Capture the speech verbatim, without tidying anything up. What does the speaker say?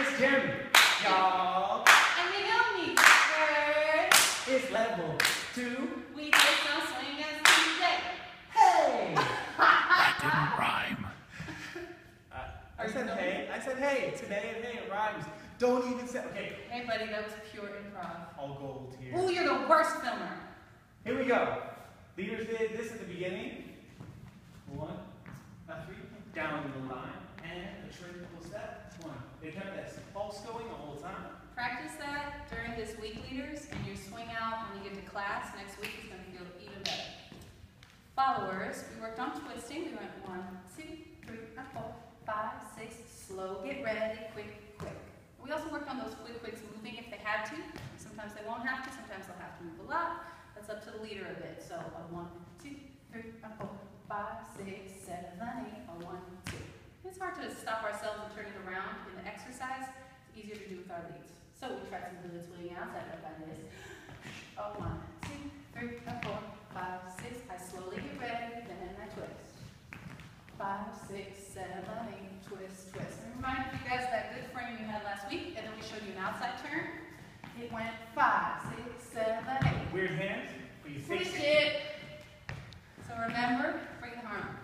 It's Jeremy, y'all. And we don't need words. It's level two. We just don't swing as today. Hey! That didn't rhyme. Uh, I said hey. I said hey. Today and hey, it rhymes. Don't even say okay. Hey buddy, that was pure improv. All gold here. Ooh, you're the worst filmer. Here we go. Leaders did this at the beginning. One, three, down the line. And a triple step. One. They kept that pulse going the whole time. Practice that during this week, leaders, and you swing out when you get to class. Next week is going to feel even better. Followers, we worked on twisting. We went one, two, three, four, five, six, slow, get ready, quick, quick. We also worked on those quick quicks moving if they had to. Sometimes they won't have to, sometimes they'll have to move a lot. That's up to the leader a bit. So a one, two, three, four, five, six, seven, eight, a one, two. It's hard to stop ourselves and turn it around in the exercise. It's easier to do with our leads. So we try some really swinging outside of that is. Oh, one, two, three, four, five, six. I slowly get ready, then I twist. Five, six, seven, eight, twist, twist. And remind you guys that good frame you had last week, and then we showed you an outside turn. It went five, six, seven, eight. Weird hands, but you fix it. So remember, bring the arm.